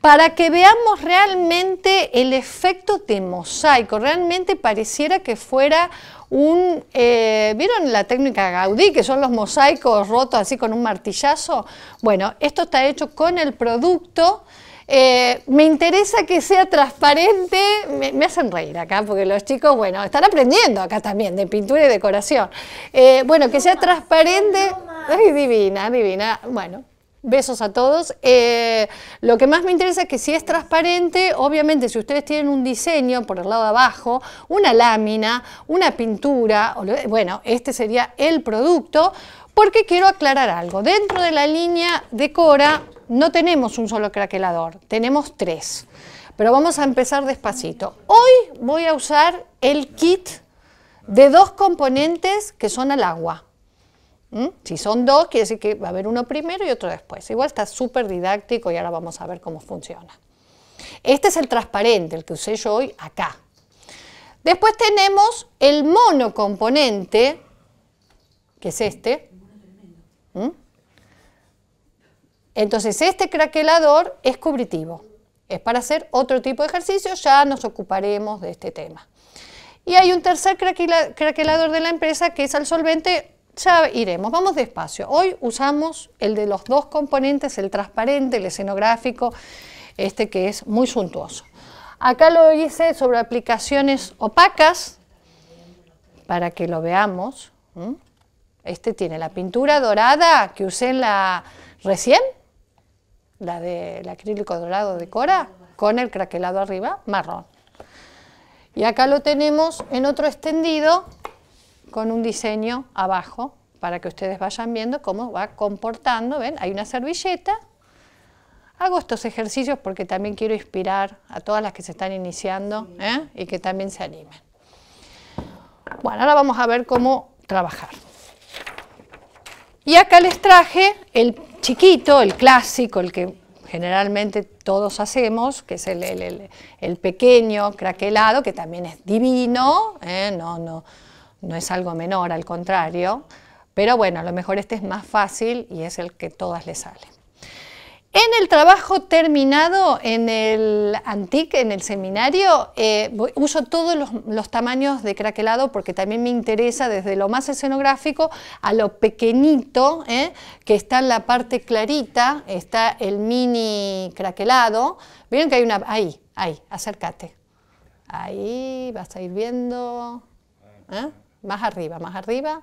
para que veamos realmente el efecto de mosaico, realmente pareciera que fuera un... Eh, ¿vieron la técnica Gaudí, que son los mosaicos rotos así con un martillazo? Bueno, esto está hecho con el producto. Eh, me interesa que sea transparente, me, me hacen reír acá porque los chicos, bueno, están aprendiendo acá también de pintura y decoración. Eh, bueno, que sea transparente, ay, divina, divina, bueno. Besos a todos. Eh, lo que más me interesa es que si es transparente, obviamente si ustedes tienen un diseño por el lado de abajo, una lámina, una pintura, bueno, este sería el producto, porque quiero aclarar algo. Dentro de la línea Decora no tenemos un solo craquelador, tenemos tres, pero vamos a empezar despacito. Hoy voy a usar el kit de dos componentes que son al agua. Si son dos, quiere decir que va a haber uno primero y otro después. Igual está súper didáctico y ahora vamos a ver cómo funciona. Este es el transparente, el que usé yo hoy acá. Después tenemos el monocomponente, que es este. Entonces este craquelador es cubritivo. Es para hacer otro tipo de ejercicio, ya nos ocuparemos de este tema. Y hay un tercer craquelador de la empresa que es al solvente. Ya iremos, vamos despacio. Hoy usamos el de los dos componentes, el transparente, el escenográfico, este que es muy suntuoso. Acá lo hice sobre aplicaciones opacas, para que lo veamos. Este tiene la pintura dorada que usé en la recién, la del acrílico dorado Decora, con el craquelado arriba, marrón. Y acá lo tenemos en otro extendido, con un diseño abajo, para que ustedes vayan viendo cómo va comportando. ¿Ven? Hay una servilleta. Hago estos ejercicios porque también quiero inspirar a todas las que se están iniciando, ¿eh? Y que también se animen. Bueno, ahora vamos a ver cómo trabajar. Y acá les traje el chiquito, el clásico, el que generalmente todos hacemos, que es el, el, el, el pequeño craquelado, que también es divino, ¿eh? No, no... No es algo menor, al contrario, pero bueno, a lo mejor este es más fácil y es el que todas le sale. En el trabajo terminado, en el antique, en el seminario, eh, uso todos los, los tamaños de craquelado porque también me interesa desde lo más escenográfico a lo pequeñito, eh, que está en la parte clarita, está el mini craquelado. Vieron que hay una... Ahí, ahí, acércate. Ahí, vas a ir viendo... ¿Eh? Más arriba, más arriba,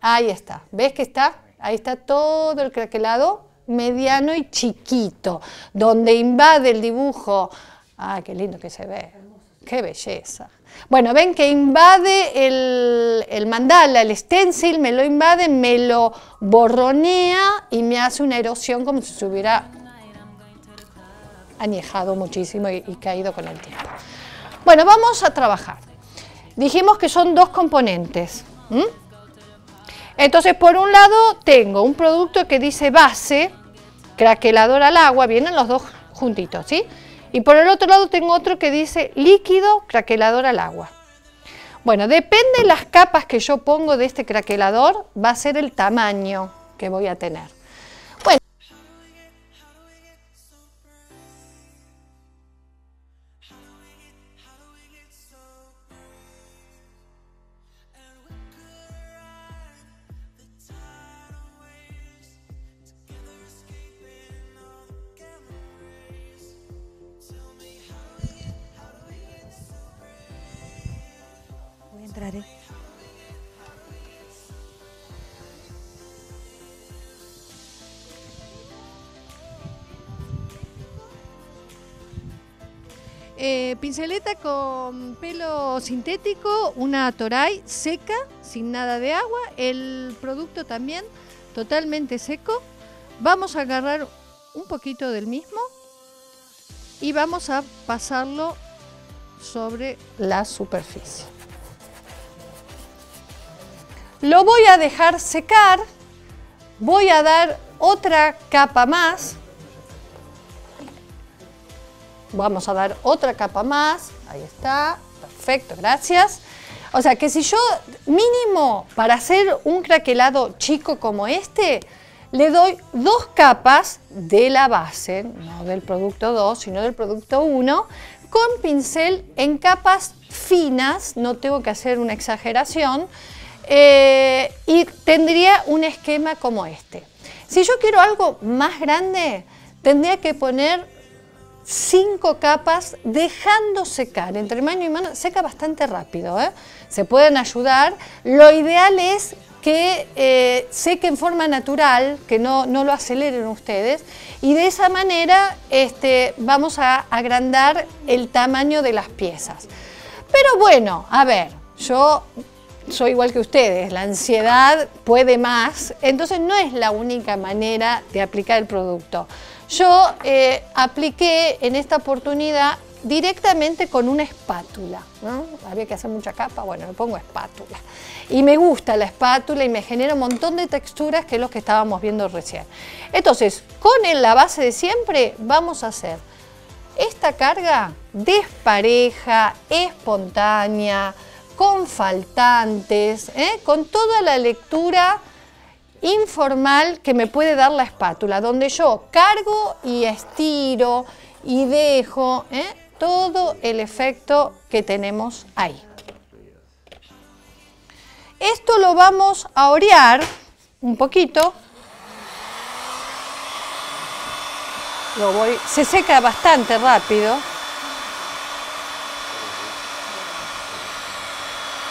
ahí está, ¿ves que está? Ahí está todo el craquelado mediano y chiquito, donde invade el dibujo. ¡Ah, qué lindo que se ve! ¡Qué belleza! Bueno, ven que invade el, el mandala, el stencil, me lo invade, me lo borronea y me hace una erosión como si se hubiera añejado muchísimo y, y caído con el tiempo. Bueno, vamos a trabajar. Dijimos que son dos componentes. ¿Mm? Entonces, por un lado tengo un producto que dice base, craquelador al agua, vienen los dos juntitos, ¿sí? Y por el otro lado tengo otro que dice líquido, craquelador al agua. Bueno, depende de las capas que yo pongo de este craquelador, va a ser el tamaño que voy a tener. Bueno. Eh, pinceleta con pelo sintético, una toray seca, sin nada de agua, el producto también totalmente seco. Vamos a agarrar un poquito del mismo y vamos a pasarlo sobre la superficie. Lo voy a dejar secar, voy a dar otra capa más, vamos a dar otra capa más, ahí está, perfecto, gracias. O sea que si yo mínimo para hacer un craquelado chico como este, le doy dos capas de la base, no del producto dos, sino del producto uno, con pincel en capas finas, no tengo que hacer una exageración. Eh, y tendría un esquema como este. Si yo quiero algo más grande, tendría que poner cinco capas dejando secar. Entre mano y mano seca bastante rápido, ¿eh? Se pueden ayudar. Lo ideal es que eh, seque en forma natural, que no, no lo aceleren ustedes. Y de esa manera este, vamos a agrandar el tamaño de las piezas. Pero bueno, a ver, yo... soy igual que ustedes, la ansiedad puede más, entonces no es la única manera de aplicar el producto. Yo eh, apliqué en esta oportunidad directamente con una espátula, ¿no? Había que hacer mucha capa, bueno, le pongo espátula. Y me gusta la espátula y me genera un montón de texturas que es lo que estábamos viendo recién. Entonces, con la base de siempre vamos a hacer esta carga despareja, espontánea, con faltantes, ¿eh? Con toda la lectura informal que me puede dar la espátula, donde yo cargo y estiro y dejo, ¿eh? Todo el efecto que tenemos ahí. Esto lo vamos a orear un poquito. Lo voy, se seca bastante rápido.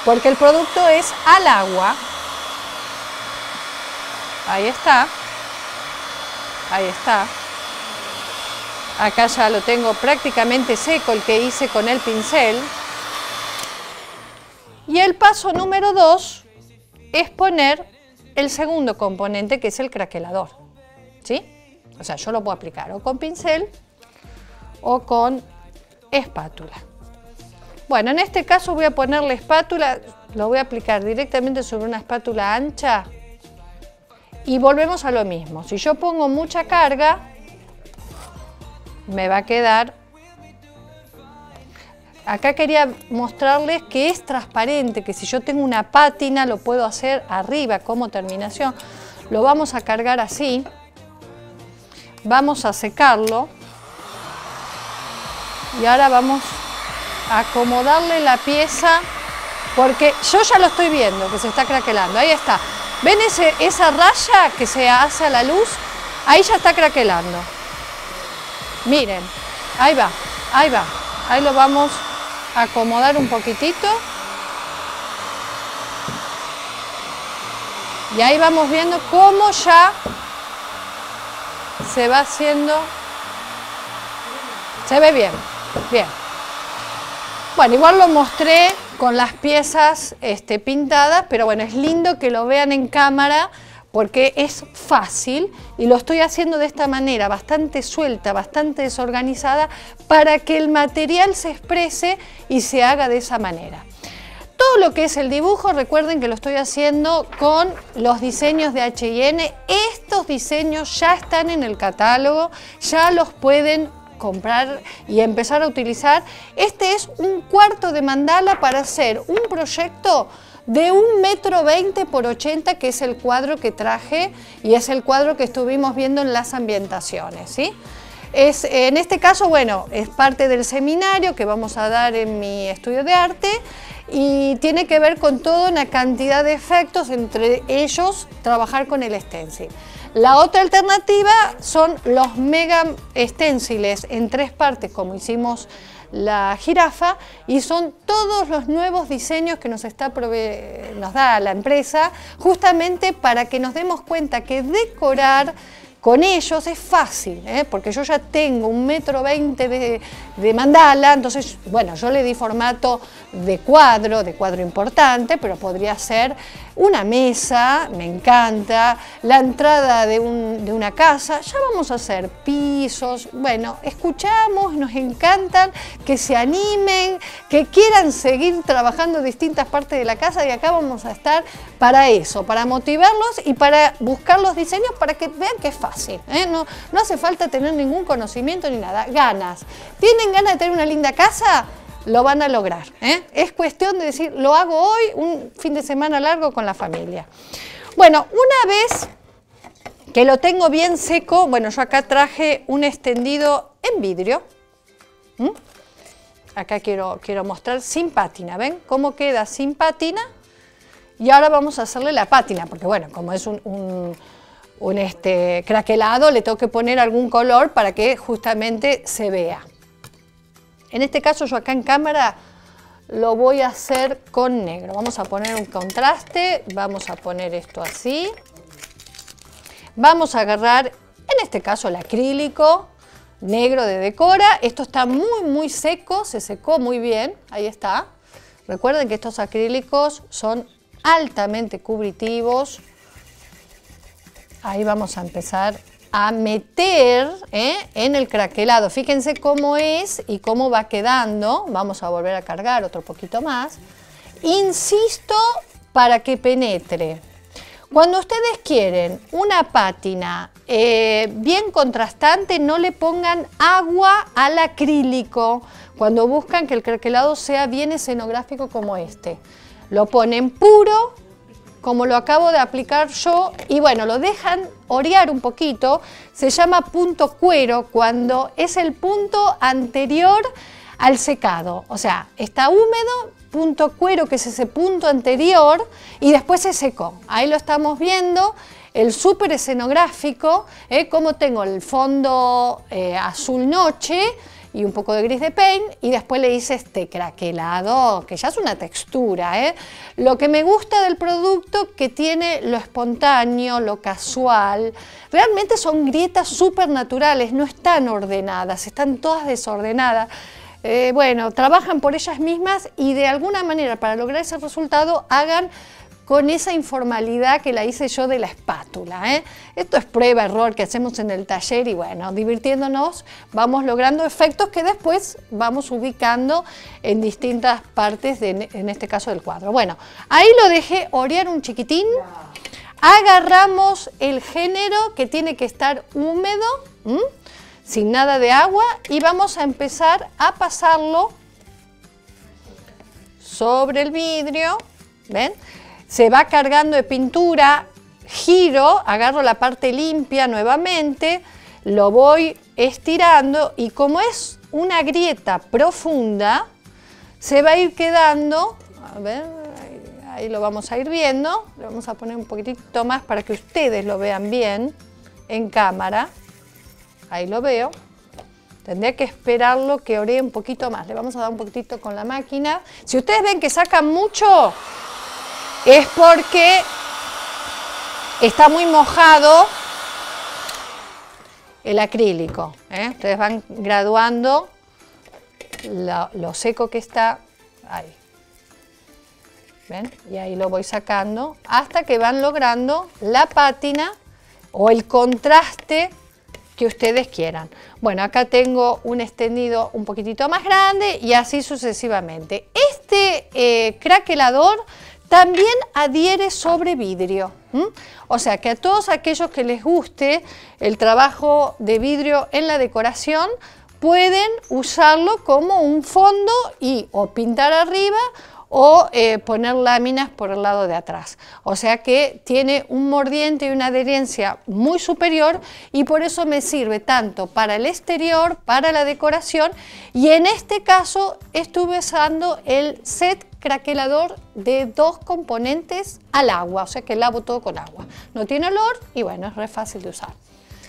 Porque el producto es al agua. Ahí está. Ahí está. Acá ya lo tengo prácticamente seco, el que hice con el pincel. Y el paso número dos es poner el segundo componente, que es el craquelador. ¿Sí? O sea, yo lo puedo aplicar o con pincel o con espátula. Bueno, en este caso voy a poner la espátula, lo voy a aplicar directamente sobre una espátula ancha y volvemos a lo mismo. Si yo pongo mucha carga, me va a quedar... Acá quería mostrarles que es transparente, que si yo tengo una pátina lo puedo hacer arriba como terminación. Lo vamos a cargar así, vamos a secarlo y ahora vamos... acomodarle la pieza, porque yo ya lo estoy viendo que se está craquelando, ahí está. ¿Ven ese, esa raya que se hace a la luz? Ahí ya está craquelando. Miren, ahí va, ahí va, ahí lo vamos a acomodar un poquitito. Y ahí vamos viendo cómo ya se va haciendo. Se ve bien, bien. Bueno, igual lo mostré con las piezas este, pintadas, pero bueno, es lindo que lo vean en cámara porque es fácil y lo estoy haciendo de esta manera, bastante suelta, bastante desorganizada, para que el material se exprese y se haga de esa manera. Todo lo que es el dibujo, recuerden que lo estoy haciendo con los diseños de H y N. Estos diseños ya están en el catálogo, ya los pueden comprar y empezar a utilizar. Este es un cuarto de mandala para hacer un proyecto de un metro veinte por ochenta, que es el cuadro que traje y es el cuadro que estuvimos viendo en las ambientaciones, ¿sí? Es, en este caso, bueno, es parte del seminario que vamos a dar en mi estudio de arte y tiene que ver con toda una cantidad de efectos, entre ellos trabajar con el stencil. La otra alternativa son los mega esténciles en tres partes, como hicimos la jirafa, y son todos los nuevos diseños que nos, está prove nos da la empresa, justamente para que nos demos cuenta que decorar con ellos es fácil, ¿eh? Porque yo ya tengo un metro veinte de, de mandala, entonces, bueno, yo le di formato de cuadro, de cuadro importante, pero podría ser una mesa, me encanta, la entrada de, un, de una casa, ya vamos a hacer pisos, bueno, escuchamos, nos encantan, que se animen, que quieran seguir trabajando distintas partes de la casa y acá vamos a estar para eso, para motivarlos y para buscar los diseños para que vean que es fácil. Sí, ¿eh? No, no hace falta tener ningún conocimiento ni nada, ganas. ¿Tienen ganas de tener una linda casa? Lo van a lograr, ¿eh? Es cuestión de decir, lo hago hoy, un fin de semana largo con la familia. Bueno, una vez que lo tengo bien seco, bueno, yo acá traje un extendido en vidrio. ¿Mm? Acá quiero, quiero mostrar sin pátina, ¿ven? Cómo queda sin pátina. Y ahora vamos a hacerle la pátina, porque bueno, como es un... un un este, craquelado, le tengo que poner algún color para que justamente se vea. En este caso yo acá en cámara lo voy a hacer con negro. Vamos a poner un contraste, vamos a poner esto así. Vamos a agarrar, en este caso el acrílico negro de Decora. Esto está muy muy seco, se secó muy bien, ahí está. Recuerden que estos acrílicos son altamente cubritivos. Ahí vamos a empezar a meter, ¿eh? En el craquelado. Fíjense cómo es y cómo va quedando. Vamos a volver a cargar otro poquito más. Insisto, para que penetre. Cuando ustedes quieren una pátina eh, bien contrastante, no le pongan agua al acrílico. Cuando buscan que el craquelado sea bien escenográfico como este. Lo ponen puro, como lo acabo de aplicar yo, y bueno, lo dejan orear un poquito. Se llama punto cuero cuando es el punto anterior al secado, o sea, está húmedo, punto cuero que es ese punto anterior y después se secó. Ahí lo estamos viendo, el súper escenográfico, ¿eh? Como tengo el fondo eh, azul noche y un poco de gris de paint, y después le hice este craquelado, que ya es una textura, ¿eh? Lo que me gusta del producto, que tiene lo espontáneo, lo casual. Realmente son grietas súper naturales, no están ordenadas, están todas desordenadas. Eh, bueno, trabajan por ellas mismas y de alguna manera, para lograr ese resultado, hagan con esa informalidad que la hice yo de la espátula, ¿eh? Esto es prueba, error que hacemos en el taller y bueno, divirtiéndonos vamos logrando efectos que después vamos ubicando en distintas partes, de, en este caso del cuadro. Bueno, ahí lo dejé orear un chiquitín. Agarramos el género que tiene que estar húmedo, ¿m? Sin nada de agua, y vamos a empezar a pasarlo sobre el vidrio, ¿ven? Se va cargando de pintura, giro, agarro la parte limpia nuevamente, lo voy estirando y como es una grieta profunda, se va a ir quedando, a ver, ahí, ahí lo vamos a ir viendo, le vamos a poner un poquitito más para que ustedes lo vean bien en cámara, ahí lo veo. Tendría que esperarlo que ore un poquito más, le vamos a dar un poquitito con la máquina. Si ustedes ven que sacan mucho, es porque está muy mojado el acrílico. ¿eh? Ustedes van graduando lo, lo seco que está ahí. ¿Ven? Y ahí lo voy sacando hasta que van logrando la pátina o el contraste que ustedes quieran. Bueno, acá tengo un extendido un poquitito más grande y así sucesivamente. Este eh, craquelador también adhiere sobre vidrio. ¿Mm? O sea que a todos aquellos que les guste el trabajo de vidrio en la decoración, pueden usarlo como un fondo y o pintar arriba o eh, poner láminas por el lado de atrás. O sea que tiene un mordiente y una adherencia muy superior y por eso me sirve tanto para el exterior, para la decoración, y en este caso estuve usando el set craquelador de dos componentes al agua, o sea que lavo todo con agua. No tiene olor y bueno, es re fácil de usar.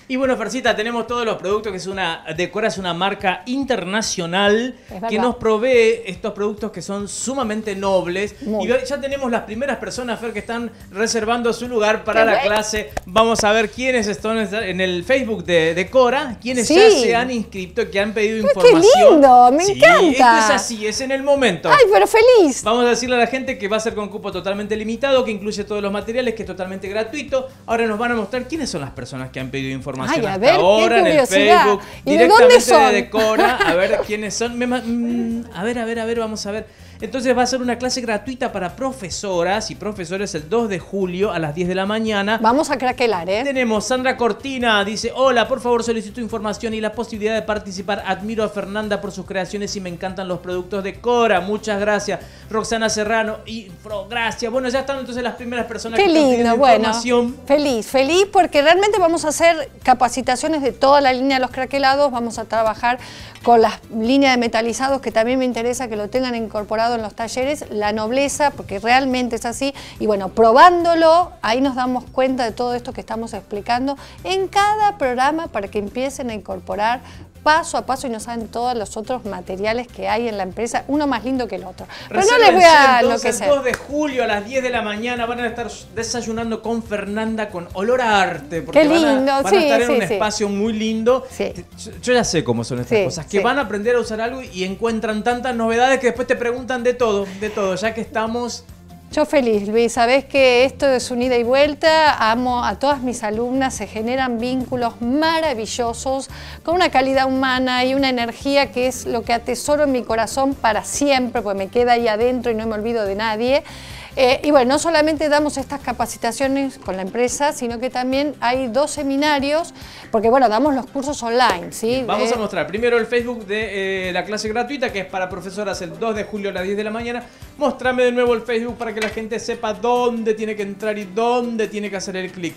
Y bueno, Fercita, tenemos todos los productos, que es una Decora, es una marca internacional que nos provee estos productos que son sumamente nobles. Muy. Y ya tenemos las primeras personas, Fer, que están reservando su lugar para la bueno. clase. Vamos a ver quiénes están en el Facebook de Decora, quiénes sí. ya se han inscrito, que han pedido pero información. ¡Qué lindo! ¡Me sí, encanta! Esto es así, es en el momento. ¡Ay, pero feliz! Vamos a decirle a la gente que va a ser con cupo totalmente limitado, que incluye todos los materiales, que es totalmente gratuito. Ahora nos van a mostrar quiénes son las personas que han pedido información. Ay, a ver, ahora en el Facebook, ¿y de dónde son? De Decora, a ver quiénes son. A ver, a ver, a ver, vamos a ver. Entonces va a ser una clase gratuita para profesoras y profesores el dos de julio a las diez de la mañana. Vamos a craquelar, ¿eh? Tenemos Sandra Cortina, dice: hola, por favor, solicito información y la posibilidad de participar. Admiro a Fernanda por sus creaciones y me encantan los productos de Decora. Muchas gracias. Roxana Serrano, infro, gracias. Bueno, ya están entonces las primeras personas que tienen información. Feliz, feliz, porque realmente vamos a hacer capacitaciones de toda la línea de los craquelados. Vamos a trabajar con las líneas de metalizados, que también me interesa que lo tengan incorporado en los talleres, la nobleza, porque realmente es así. Y bueno, probándolo, ahí nos damos cuenta de todo esto que estamos explicando en cada programa, para que empiecen a incorporar paso a paso y no saben todos los otros materiales que hay en la empresa, uno más lindo que el otro. Pero no les voy a lo que sea. El dos de julio a las diez de la mañana van a estar desayunando con Fernanda con olor a arte. Porque qué lindo, van a, van sí, a estar sí, en un sí. espacio muy lindo. Sí. Yo ya sé cómo son estas sí, cosas, que sí. van a aprender a usar algo y encuentran tantas novedades que después te preguntan de todo, de todo, ya que estamos... Yo feliz, Luis, sabés que esto es un ida y vuelta, amo a todas mis alumnas, se generan vínculos maravillosos con una calidad humana y una energía que es lo que atesoro en mi corazón para siempre, porque me queda ahí adentro y no me olvido de nadie. Eh, y bueno, no solamente damos estas capacitaciones con la empresa, sino que también hay dos seminarios, porque bueno, damos los cursos online, ¿sí? Vamos eh, a mostrar primero el Facebook de eh, la clase gratuita, que es para profesoras el dos de julio a las diez de la mañana. Mostrame de nuevo el Facebook para que la gente sepa dónde tiene que entrar y dónde tiene que hacer el clic.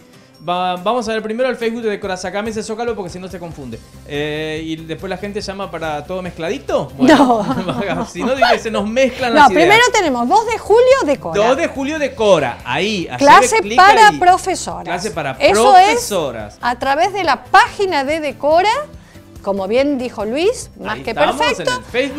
Va, vamos a ver primero el Facebook de Decora. Sacame ese zócalo porque si no se confunde. Eh, y después la gente llama para todo mezcladito. Bueno, no. Si no, se nos mezclan no, las ideas. No, primero tenemos dos de julio Decora. dos de julio Decora. Ahí. Clase para ahí. Profesoras. Clase para Eso profesoras. Es a través de la página de Decora. Como bien dijo Luis, más ahí que perfecto,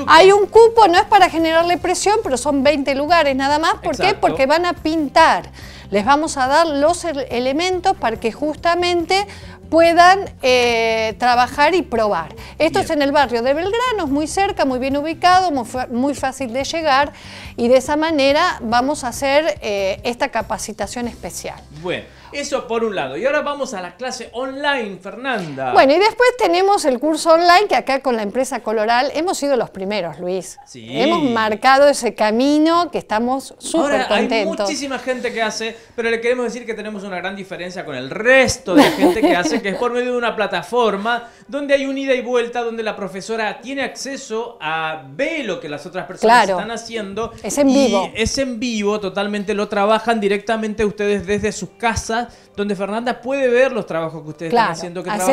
hay un cupo, no es para generarle presión, pero son veinte lugares nada más. ¿Por Exacto. qué? Porque van a pintar. Les vamos a dar los elementos para que justamente puedan eh, trabajar y probar. Esto bien. Es en el barrio de Belgrano, es muy cerca, muy bien ubicado, muy, muy fácil de llegar, y de esa manera vamos a hacer eh, esta capacitación especial. Bueno, eso por un lado. Y ahora vamos a la clase online, Fernanda. Bueno, y después tenemos el curso online, que acá con la empresa Coloral hemos sido los primeros, Luis. Sí. Hemos marcado ese camino que estamos súper contentos. Hay muchísima gente que hace, pero le queremos decir que tenemos una gran diferencia con el resto de gente que hace, que es por medio de una plataforma donde hay un ida y vuelta, donde la profesora tiene acceso a ver lo que las otras personas claro. están haciendo. Es en vivo. Es en vivo, totalmente lo trabajan directamente ustedes desde sus casas, donde Fernanda puede ver los trabajos que ustedes claro. están haciendo. Que Hacemos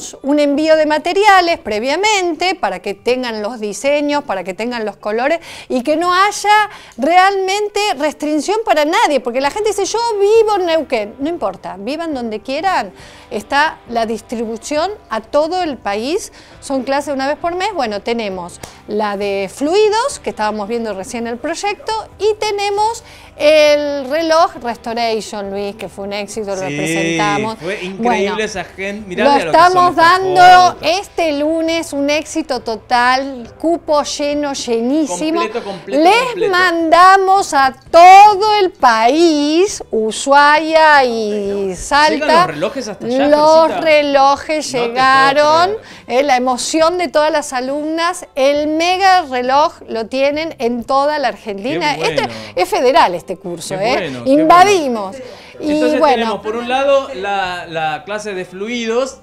trabajamos. un envío de materiales previamente para que tengan los diseños, para que tengan los colores y que no haya realmente restricción para nadie, porque la gente dice: yo vivo en Neuquén. No importa, vivan donde quieran. Está la distribución a todo el país. Son clases una vez por mes. Bueno, tenemos la de fluidos, que estábamos viendo recién el proyecto, y tenemos El reloj Restoration, Luis, que fue un éxito, lo sí, presentamos. Fue increíble, bueno, esa gente. Mirá lo, lo estamos que dando este lunes, un éxito total, cupo lleno, llenísimo. Completo, completo, Les completo. mandamos a todo el país, Ushuaia y Salta. Llegan los relojes hasta allá. Los Felicita. relojes no llegaron. Eh, la emoción de todas las alumnas. El mega reloj lo tienen en toda la Argentina. Bueno. Este es federal este curso, qué ¿eh? Bueno, invadimos. Bueno. Entonces y bueno, tenemos por un lado la, la clase de fluidos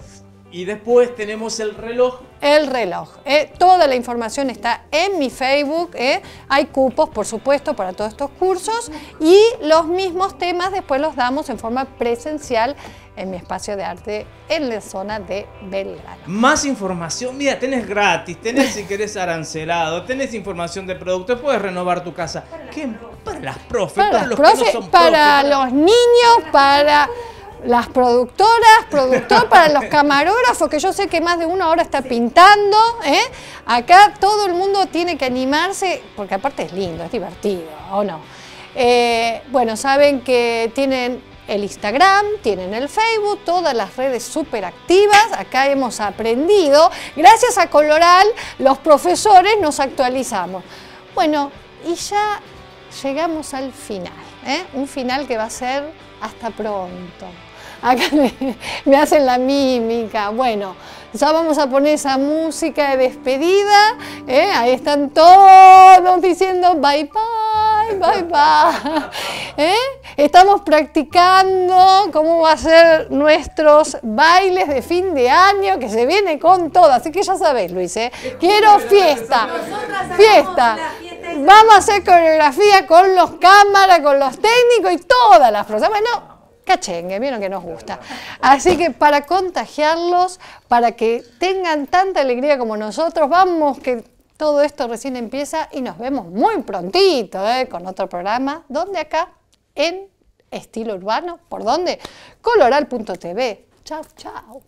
y después tenemos el reloj. El reloj. Eh. Toda la información está en mi Facebook. Eh. Hay cupos, por supuesto, para todos estos cursos y los mismos temas después los damos en forma presencial en mi espacio de arte en la zona de Belgrano. Más información, mira, tenés gratis, tenés si querés arancelado, tenés información de productos, puedes renovar tu casa. ¿Qué? Para las profes, para, para los profes, que no son para profes. Los niños, para las productoras, productor, para los camarógrafos, que yo sé que más de uno ahora está pintando, ¿eh? Acá todo el mundo tiene que animarse, porque aparte es lindo, es divertido, ¿o no? Eh, bueno, saben que tienen el Instagram, tienen el Facebook, todas las redes súper activas. Acá hemos aprendido. Gracias a Coloral, los profesores nos actualizamos. Bueno, y ya llegamos al final. ¿eh? Un final que va a ser hasta pronto. Acá me, me hacen la mímica. Bueno, ya vamos a poner esa música de despedida. ¿eh? Ahí están todos diciendo bye bye, bye bye. ¿Eh? Estamos practicando cómo va a ser nuestros bailes de fin de año, que se viene con todo. Así que ya sabés, Luis, ¿eh? quiero fiesta, fiesta. Vamos a hacer coreografía con los cámaras, con los técnicos y todas las cosas. Bueno, cachengue, vieron que nos gusta. Así que para contagiarlos, para que tengan tanta alegría como nosotros, vamos que todo esto recién empieza y nos vemos muy prontito ¿eh? con otro programa, donde acá en Estilo Urbano, ¿por dónde? Coloral punto T V. Chau, chau.